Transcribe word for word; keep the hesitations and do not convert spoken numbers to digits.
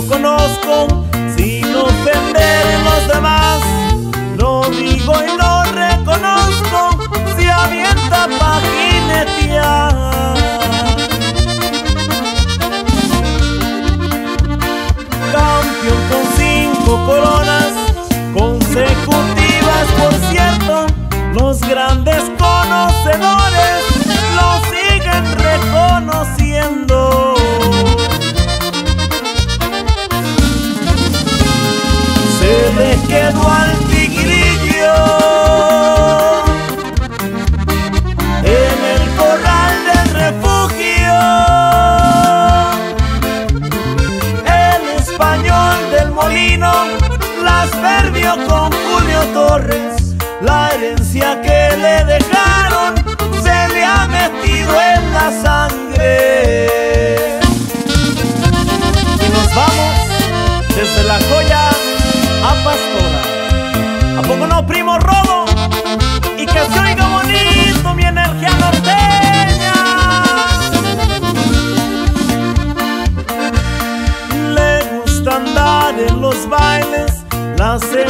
lo conozco sin ofender a los demás. Lo digo y lo reconozco, si avienta pa' jinetear. Campeón con cinco coronas consecutivas, por cierto, los grandes conocedores lo siguen reconociendo. Se le quedó al tigrillo en el corral del refugio. El español del molino las perdió con Julio Torres. La herencia que le dejaron se le ha metido en la sangre. Y nos vamos desde la joya a Pastora. ¿A poco no, primo Robo? Y que se oiga bonito mi energía norteña. Le gusta andar en los bailes, las